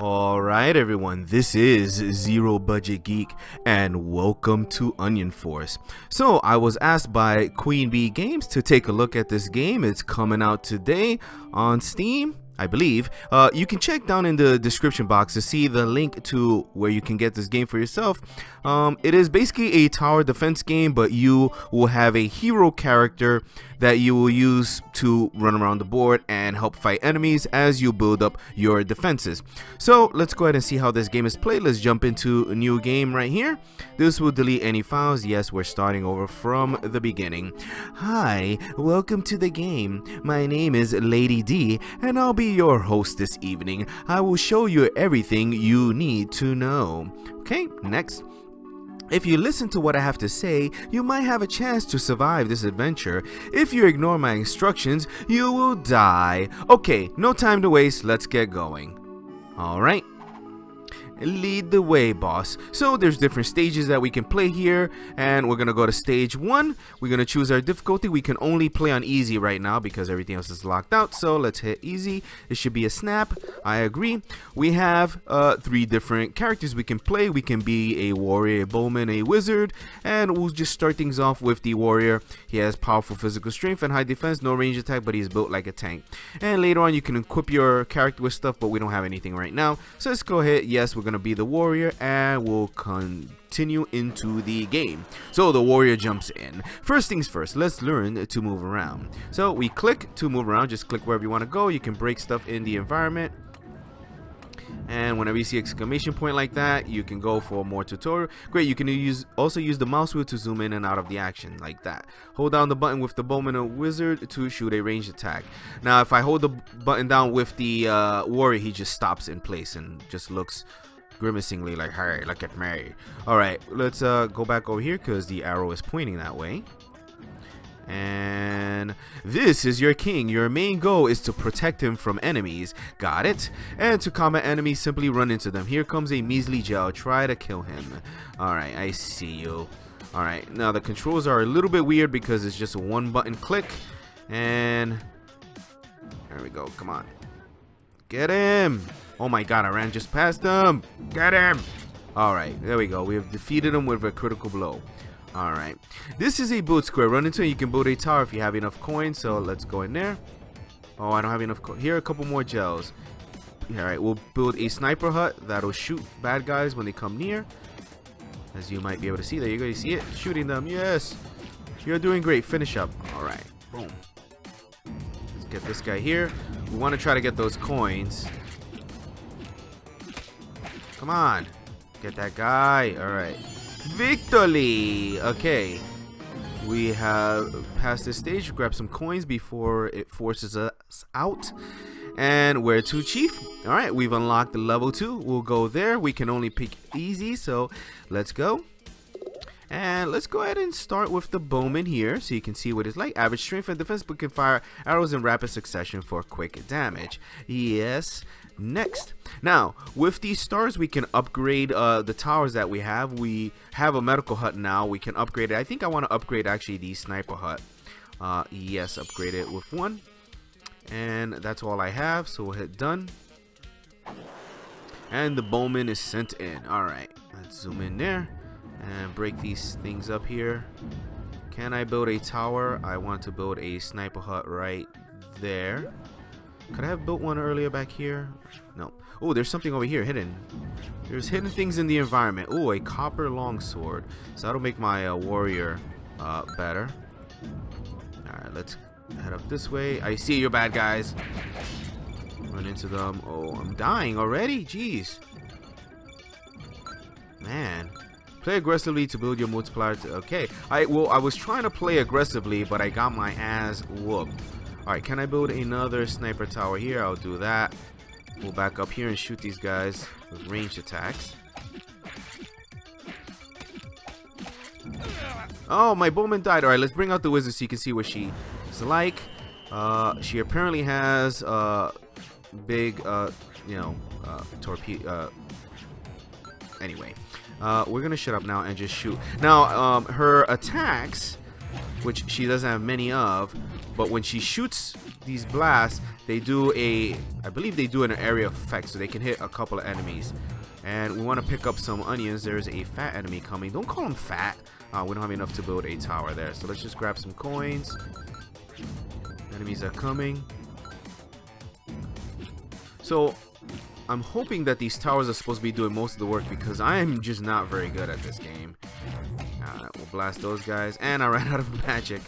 Alright everyone, this is Zero Budget Geek and welcome to Onion Force. So I was asked by Queen Bee Games to take a look at this game. It's coming out today on Steam, I believe. You can check down in the description box to see the link to where you can get this game for yourself. It is basically a tower defense game, but you will have a hero character that you will use to run around the board and help fight enemies as you build up your defenses. So let's go ahead and see how this game is played. Let's jump into a new game right here. This will delete any files. Yes, we're starting over from the beginning. Hi, welcome to the game. My name is Lady D and I'll be your host this evening. I will show you everything you need to know. Okay, next. If you listen to what I have to say, you might have a chance to survive this adventure. If you ignore my instructions, you will die. Okay, no time to waste, let's get going. Alright. Lead the way, boss. So there's different stages that we can play here, and we're gonna go to stage 1. We're gonna choose our difficulty. We can only play on easy right now because everything else is locked out, so let's hit easy. It should be a snap. I agree. We have 3 different characters we can play. We can be a warrior, a bowman, a wizard, and we'll just start things off with the warrior. He has powerful physical strength and high defense, no range attack, but he's built like a tank. And later on you can equip your character with stuff, but we don't have anything right now, so let's go ahead. Yes, we're gonna be the warrior and we'll continue into the game. So the warrior jumps in. First things first, let's learn to move around. So we click to move around. Just click wherever you want to go. You can break stuff in the environment, and whenever you see exclamation point like that, you can go for more tutorial. Great. You can also use the mouse wheel to zoom in and out of the action like that. Hold down the button with the bowman or wizard to shoot a ranged attack. Now if I hold the button down with the warrior, he just stops in place and just looks grimacingly like, hey, look at me. Alright, let's go back over here because the arrow is pointing that way. And this is your king. Your main goal is to protect him from enemies. Got it? And to combat enemies, simply run into them. Here comes a measly gel. Try to kill him. Alright, I see you. Alright, now the controls are a little bit weird because it's just a one button click. And there we go. Come on. Get him. Oh my god, I ran just past him. Get him. Alright, there we go. We have defeated him with a critical blow. Alright, this is a build square. Run into it. You can build a tower if you have enough coins, so let's go in there. Oh, I don't have enough coins. Here are a couple more gels. Alright, we'll build a sniper hut that'll shoot bad guys when they come near. As you might be able to see, there you go. You see it? Shooting them. Yes. You're doing great. Finish up. Alright, boom. Let's get this guy here. We want to try to get those coins. Come on, get that guy. Alright, victory. Okay, we have passed this stage. Grab some coins before it forces us out. And we're to chief. Alright, we've unlocked the level 2. We'll go there. We can only pick easy, so let's go. And let's go ahead and start with the bowman here so you can see what it's like. Average strength and defense, but can fire arrows in rapid succession for quick damage. Yes. Next. Now with these stars we can upgrade the towers that we have. We have a medical hut now. We can upgrade it. I think I want to upgrade actually the sniper hut. Yes, upgrade it with 1. And that's all I have, so we'll hit done. And the bowman is sent in. Alright, let's zoom in there and break these things up here. Can I build a tower? I want to build a sniper hut right there. Could I have built one earlier back here? No. Oh, there's something over here hidden. There's hidden things in the environment. Oh, a copper longsword. So that'll make my warrior better. Alright, let's head up this way. I see you, bad guys. Run into them. Oh, I'm dying already? Jeez. Man. Play aggressively to build your multiplier. Okay. I was trying to play aggressively, but I got my ass whooped. Alright, can I build another sniper tower here? I'll do that. We'll back up here and shoot these guys with ranged attacks. Oh, my bowman died. Alright, let's bring out the wizard so you can see what she is like. She apparently has big, you know, torpedo. Anyway, we're going to shut up now and just shoot. Now, her attacks which she doesn't have many of, but when she shoots these blasts, they do a, I believe they do an area effect, so they can hit a couple of enemies. And we want to pick up some onions. There's a fat enemy coming. Don't call him fat. We don't have enough to build a tower there, so let's just grab some coins. Enemies are coming. So I'm hoping that these towers are supposed to be doing most of the work, because I am just not very good at this game. Alright, we'll blast those guys. And I ran out of magic.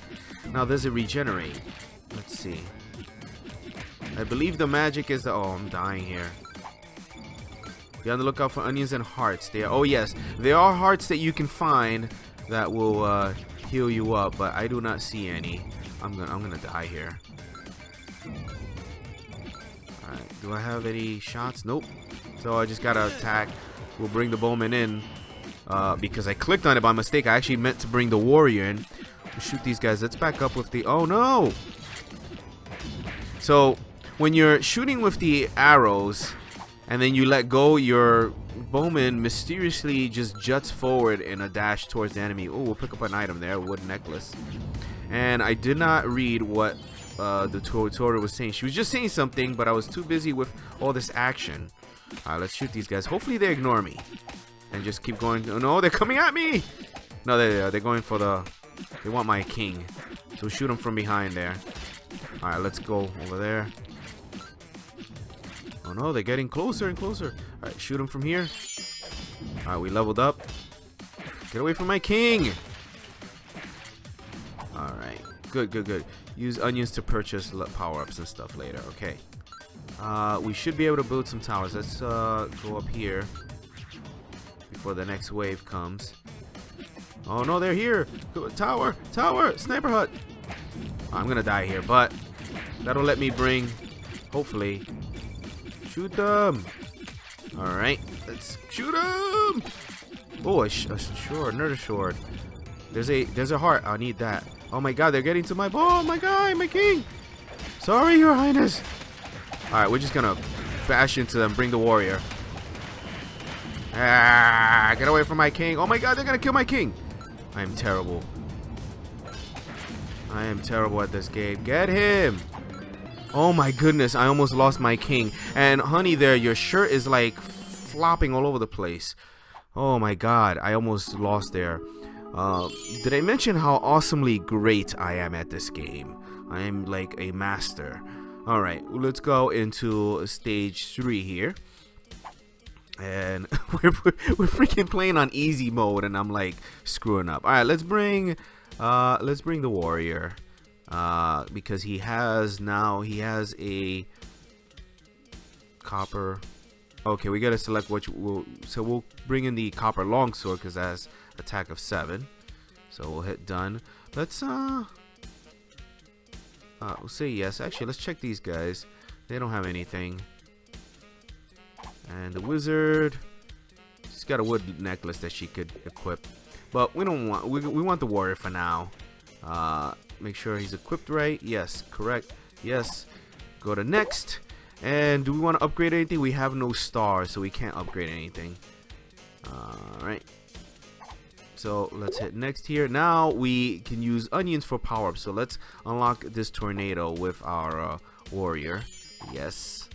Now, does it regenerate? Let's see. I believe the magic is the... Oh, I'm dying here. Be on the lookout for onions and hearts. They are, oh yes, there are hearts that you can find that will heal you up, but I do not see any. I'm gonna die here. Alright, do I have any shots? Nope. So I just gotta attack. We'll bring the bowman in because I clicked on it by mistake. I actually meant to bring the warrior in. We'll shoot these guys. Let's back up with the... Oh no! So when you're shooting with the arrows and then you let go, your bowman mysteriously just juts forward in a dash towards the enemy. Oh, we'll pick up an item there, a wooden necklace. And I did not read what the tutorial was saying. She was just saying something, but I was too busy with all this action. Alright, let's shoot these guys. Hopefully they ignore me and just keep going. Oh no, they're coming at me! No, they are. They're going for the... They want my king. So shoot them from behind there. Alright, let's go over there. Oh no, they're getting closer and closer. Alright, shoot him from here. Alright, we leveled up. Get away from my king! Alright, good, good, good. Use onions to purchase power-ups and stuff later, okay. We should be able to build some towers. Let's go up here before the next wave comes. Oh no, they're here! Tower! Tower! Sniper hut! I'm gonna die here, but that'll let me bring, hopefully... Shoot them! Alright, let's shoot them! Oh, a sword, another sword. There's a heart. I need that. Oh my god, they're getting to my ball! Oh my guy, my king! Sorry, your highness! Alright, we're just gonna bash into them, bring the warrior. Ah, get away from my king! Oh my god, they're gonna kill my king! I am terrible. I am terrible at this game. Get him! Oh my goodness, I almost lost my king. And honey there, your shirt is like flopping all over the place. Oh my god, I almost lost there. Did I mention how awesomely great I am at this game? I am like a master. Alright, let's go into stage 3 here. And we're freaking playing on easy mode and I'm like screwing up. Alright, let's bring the warrior. Because he has a copper. Okay, we gotta select which we'll bring in the copper longsword because that's attack of 7. So we'll hit done. Let's we'll say yes. Actually, let's check these guys. They don't have anything. And the wizard, she's got a wood necklace that she could equip, but we don't want. We want the warrior for now. Make sure he's equipped right. Yes, correct. Yes. Go to next. And do we want to upgrade anything? We have no stars, so we can't upgrade anything. Alright. So let's hit next here. Now we can use onions for power-ups. So let's unlock this tornado with our warrior. Yes.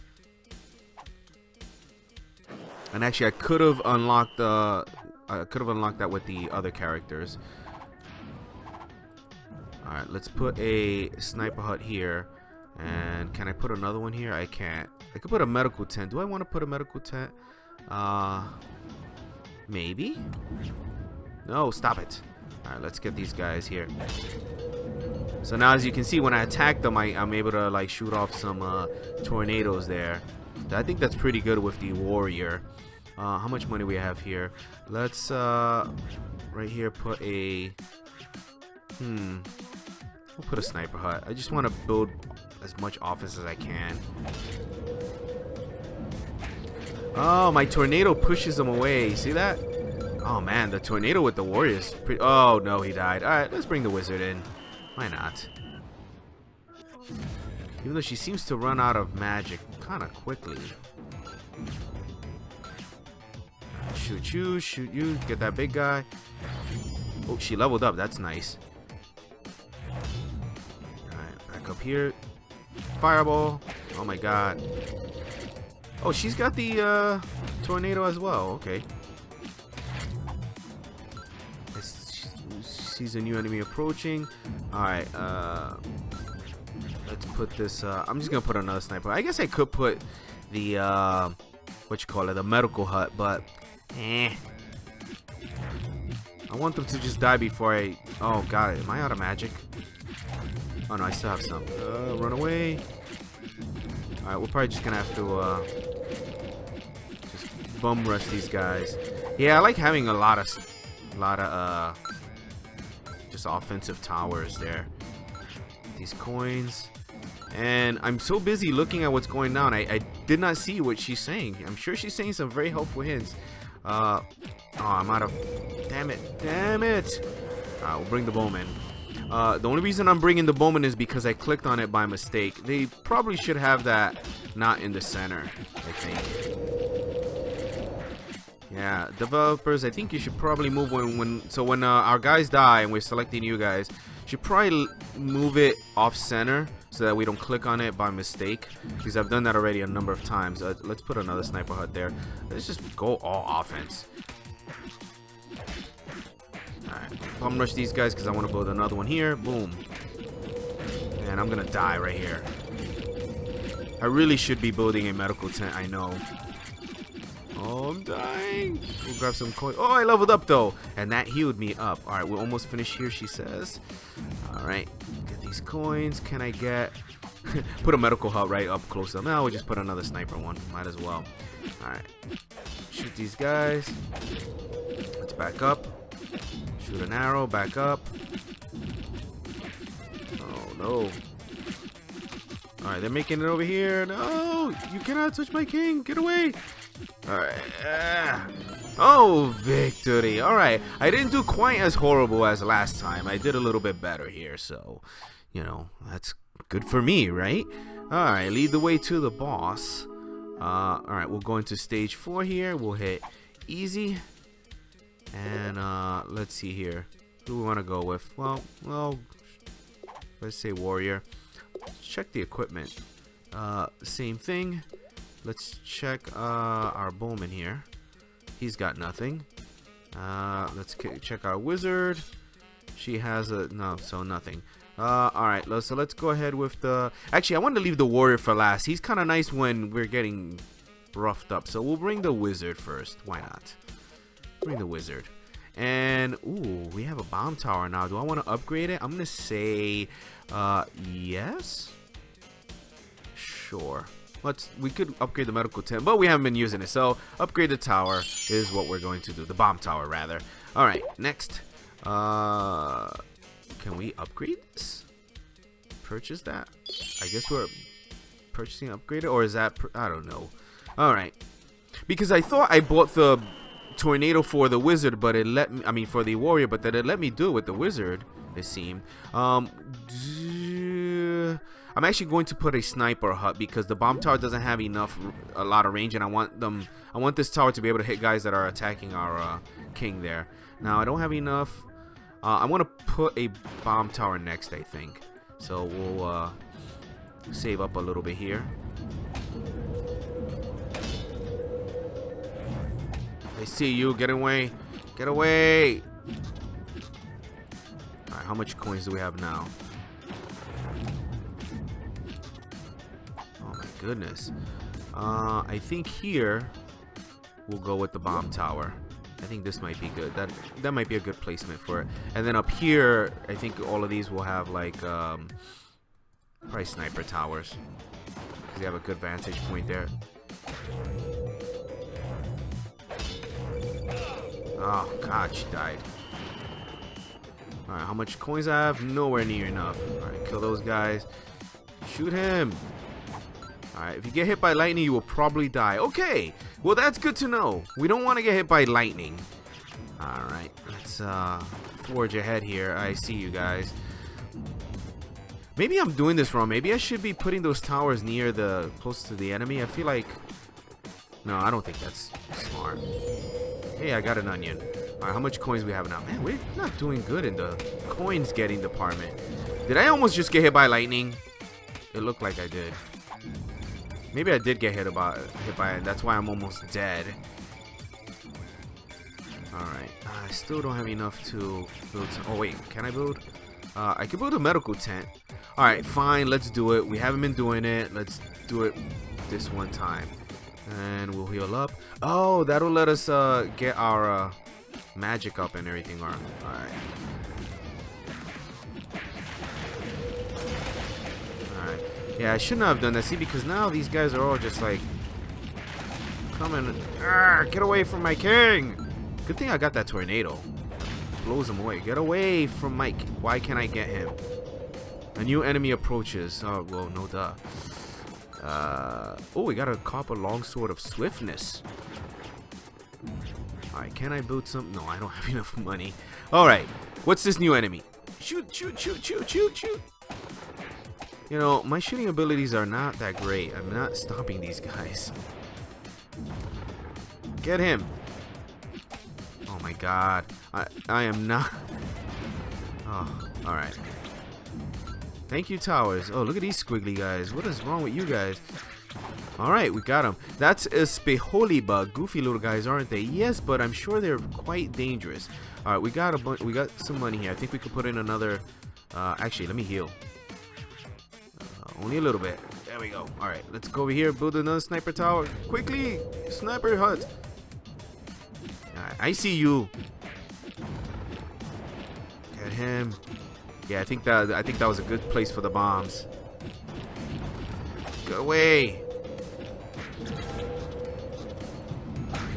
And actually, I could have unlocked the... I could have unlocked that with the other characters. Alright, let's put a sniper hut here. And can I put another one here? I can't. I could put a medical tent. Do I want to put a medical tent? Maybe? No, stop it. Alright, let's get these guys here. So now as you can see, when I attack them, I'm able to like shoot off some tornadoes there. I think that's pretty good with the warrior. How much money we have here? Let's right here put a... We'll put a sniper hut. I just want to build as much office as I can. Oh, my tornado pushes them away. See that? Oh man, the tornado with the warriors. Oh no, he died. Alright, let's bring the wizard in. Why not? Even though she seems to run out of magic kind of quickly. Shoot you, shoot you. Get that big guy. Oh, she leveled up. That's nice. here. Fireball. Oh my god. Oh, she's got the tornado as well. Okay. Sees a new enemy approaching. Alright, let's put this, I'm just gonna put another sniper. I guess I could put the, the medical hut, but, I want them to just die before I, oh god, am I out of magic? Oh no, I still have some. Run away. Alright, we're probably just gonna have to, just bum rush these guys. Yeah, I like having a lot of, just offensive towers there. These coins, and I'm so busy looking at what's going down, I did not see what she's saying. I'm sure she's saying some very helpful hints. Oh, I'm out of, damn it. We'll bring the bowman. The only reason I'm bringing the bowman is because I clicked on it by mistake. They probably should have that not in the center, I think. Yeah, developers, I think you should probably move when our guys die and we're selecting you guys, should probably move it off center so that we don't click on it by mistake, because I've done that already a number of times. Let's put another sniper hut there. Let's just go all offense. Alright, bum rush these guys because I want to build another one here. Boom. And I'm gonna die right here. I really should be building a medical tent, I know. Oh, I'm dying. We'll grab some coin. Oh, I leveled up though, and that healed me up. All right, we're almost finished here, she says. All right, get these coins. Can I get put a medical hut right up close up? Now we'll just put another sniper one. Might as well. All right, shoot these guys. Let's back up. Shoot an arrow. Back up. Oh no. All right, they're making it over here. No, you cannot touch my king. Get away. Alright. Oh, victory. Alright. I didn't do quite as horrible as last time. I did a little bit better here, so, you know, that's good for me, right? Alright, lead the way to the boss. Alright, we'll go into stage 4 here. We'll hit easy. And, let's see here. Who do we want to go with? Well, let's say warrior. Let's check the equipment. Same thing. Let's check our bowman here. He's got nothing. Let's check our wizard. She has nothing. Alright, so let's go ahead with the... Actually, I wanted to leave the warrior for last. He's kind of nice when we're getting roughed up. So we'll bring the wizard first. Why not? Bring the wizard. And, ooh, we have a bomb tower now. Do I want to upgrade it? I'm going to say yes. Sure. We could upgrade the medical tent, but we haven't been using it, so upgrade the tower is what we're going to do. The bomb tower, rather. Alright, next. Can we upgrade this? Purchase that? I guess we're purchasing upgraded, or is that... I don't know. Alright. Because I thought I bought the tornado for the wizard, but it let me... I mean, for the warrior, but then it let me do it with the wizard, it seemed. I'm actually going to put a sniper hut because the bomb tower doesn't have a lot of range, and I want this tower to be able to hit guys that are attacking our king there. Now I don't have enough. I want to put a bomb tower next, I think. So we'll save up a little bit here. I see you. Get away! Get away! All right, how much coins do we have now? Goodness. I think here we'll go with the bomb tower. I think this might be good. That might be a good placement for it. And then up here, I think all of these will have like probably sniper towers, because they have a good vantage point there. Oh god, she died. All right, how much coins I have? Nowhere near enough. All right, kill those guys. Shoot him. Alright, if you get hit by lightning, you will probably die. Okay, well that's good to know. We don't want to get hit by lightning. Alright, let's forge ahead here. I see you guys. Maybe I'm doing this wrong. Maybe I should be putting those towers near the... close to the enemy. I feel like... No, I don't think that's smart. Hey, I got an onion. Alright, how much coins do we have now? Man, we're not doing good in the coins getting department. Did I almost just get hit by lightning? It looked like I did. Maybe I did get hit by it. That's why I'm almost dead. Alright. I still don't have enough to build. Oh, wait. Can I build? I can build a medical tent. Alright, fine. Let's do it. We haven't been doing it. Let's do it this one time. And we'll heal up. Oh, that'll let us get our magic up and everything. Alright. Yeah, I shouldn't have done that. See, because now these guys are all just like coming. Get away from my king! Good thing I got that tornado. Blows him away. Get away from Mike. Why can't I get him? A new enemy approaches. Oh well, no duh. Oh, we got a copper longsword of swiftness. Alright, can I build some? No, I don't have enough money. Alright, what's this new enemy? Shoot! Shoot! Shoot! Shoot! Shoot! Shoot! You know, my shooting abilities are not that great. I'm not stopping these guys. Get him. Oh my god. I am not. Oh, alright. Thank you, towers. Oh, look at these squiggly guys. What is wrong with you guys? Alright, we got him. That's a Speholiba. Goofy little guys, aren't they? Yes, but I'm sure they're quite dangerous. Alright, we got a bunch. We got some money here. I think we could put in another. Actually, let me heal. Only a little bit. There we go. Alright, let's go over here, build another sniper tower. Quickly! Sniper hut! Alright, I see you. Get him. Yeah, I think that was a good place for the bombs. Get away!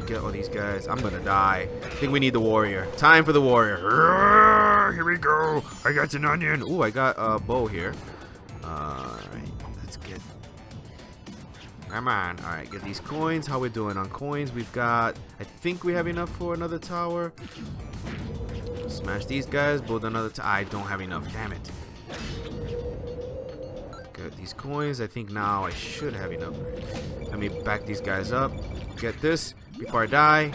Get all these guys. I'm gonna die. I think we need the warrior. Time for the warrior. Here we go! I got an onion! Ooh, I got a bow here. Alright, let's get. Come on. Alright, get these coins. How we doing on coins? We've got. I think we have enough for another tower. Smash these guys. Build another tower. I don't have enough. Damn it. Get these coins. I think now I should have enough. Let me back these guys up. Get this before I die.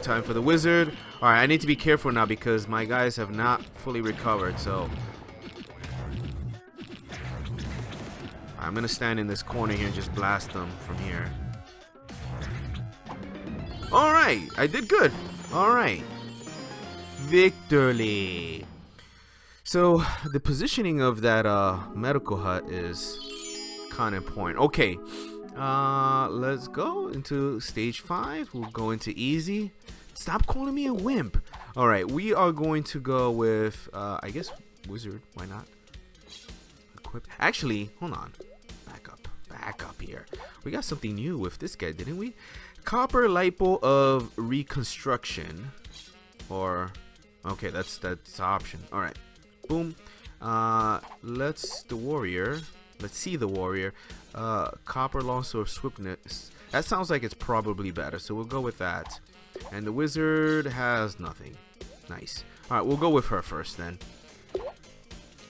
Time for the wizard. Alright, I need to be careful now because my guys have not fully recovered. So. I'm gonna stand in this corner here and just blast them from here. Alright, I did good. Alright. Victory. So, the positioning of that medical hut is kind of important. Okay, let's go into stage 5. We'll go into easy. Stop calling me a wimp. Alright, we are going to go with, I guess, wizard. Why not? Equipped. Actually, hold on. Back up here. We got something new with this guy, didn't we? Copper lipo of reconstruction, or okay, that's an option. All right, boom. Let's see the warrior. Copper longsword of swiftness. That sounds like it's probably better, so we'll go with that. And the wizard has nothing. Nice. All right, we'll go with her first then.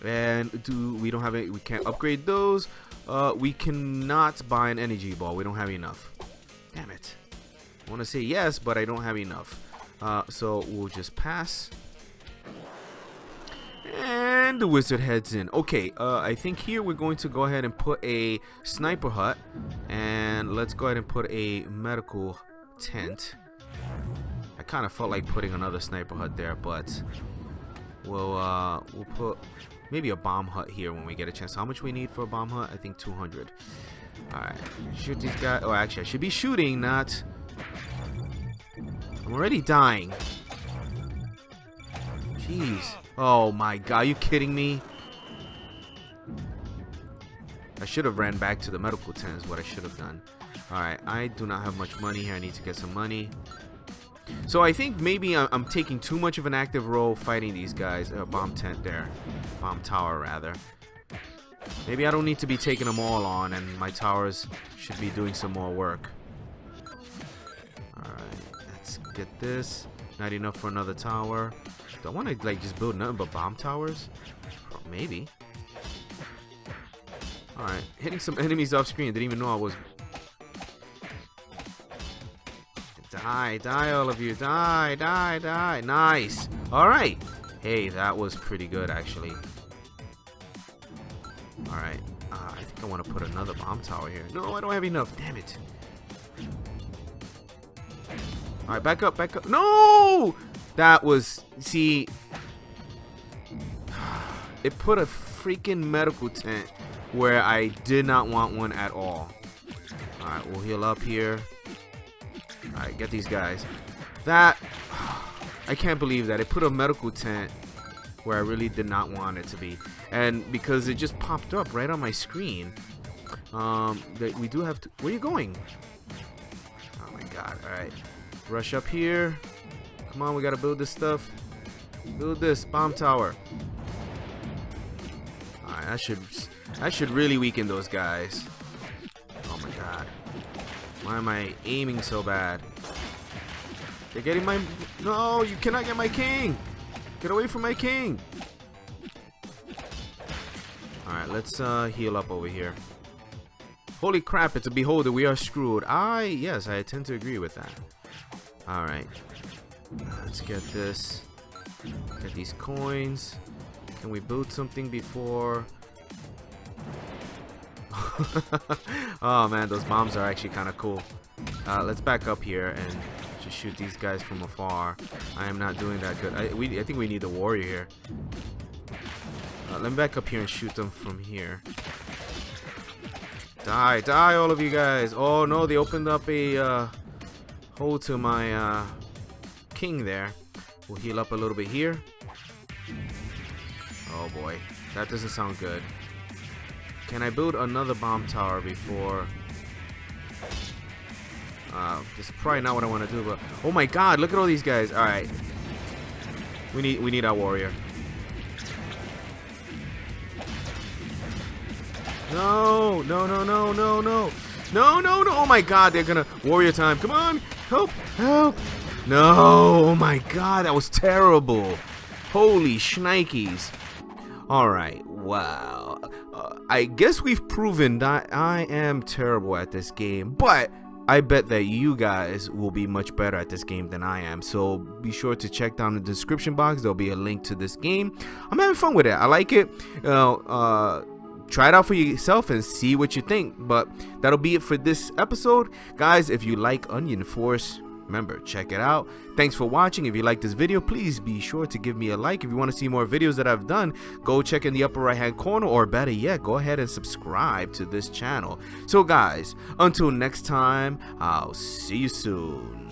And we don't have it. We can't upgrade those. We cannot buy an energy ball. We don't have enough. Damn it. I want to say yes, but I don't have enough. So we'll just pass. And the wizard heads in. Okay, I think here we're going to go ahead and put a sniper hut. And let's go ahead and put a medical tent. I kind of felt like putting another sniper hut there, but we'll put... Maybe a bomb hut here when we get a chance. How much we need for a bomb hut? I think 200. Alright. Shoot these guys. Oh, actually, I should be shooting, not... I'm already dying. Jeez. Oh, my God. Are you kidding me? I should have ran back to the medical tent is what I should have done. Alright. I do not have much money here. I need to get some money. So I think maybe I'm taking too much of an active role fighting these guys. Bomb tent there. Bomb tower, rather. Maybe I don't need to be taking them all on, and my towers should be doing some more work. Alright, let's get this. Not enough for another tower. Do I want to, like, just build nothing but bomb towers? Maybe. Alright, hitting some enemies off screen. Didn't even know I was... Die, die, all of you. Die, die, die. Nice. All right. Hey, that was pretty good, actually. Alright, I think I want to put another bomb tower here. No, I don't have enough. Damn it. Alright, back up, back up. No! That was... See... It put a freaking medical tent where I did not want one at all. Alright, we'll heal up here. Alright, get these guys. That... I can't believe that. It put a medical tent where I really did not want it to be. And because it just popped up right on my screen. We do have to... Where are you going? Oh my god, alright. Rush up here. Come on, we gotta build this stuff. Build this bomb tower. Alright, I should really weaken those guys. Oh my god. Why am I aiming so bad? They're getting my... No, you cannot get my king! Get away from my king! Alright, let's heal up over here. Holy crap, it's a beholder. We are screwed. Yes, I tend to agree with that. Alright. Let's get this. Get these coins. Can we build something before... Oh man, those bombs are actually kind of cool. Let's back up here and just shoot these guys from afar. I am not doing that good. I think we need a warrior here. Let me back up here and shoot them from here. Die, die all of you guys. Oh no, they opened up a hole to my king there. We'll heal up a little bit here. Oh boy, that doesn't sound good. Can I build another bomb tower before... this is probably not what I want to do, but... Oh my god, look at all these guys. Alright. We need our warrior. No, no, no, no, no, no. No, no, no. Oh my god, they're gonna... Warrior time. Come on. Help, help. No, oh my god, that was terrible. Holy shnikes. Alright, wow. I guess we've proven that I am terrible at this game, but I bet that you guys will be much better at this game than I am. So be sure to check down the description box. There'll be a link to this game. I'm having fun with it. I like it. You know, try it out for yourself and see what you think. But that'll be it for this episode. Guys, if you like Onion Force... Remember, check it out. Thanks for watching. If you like this video, please be sure to give me a like. If you want to see more videos that I've done, go check in the upper right hand corner, or better yet, go ahead and subscribe to this channel. So guys, until next time, I'll see you soon.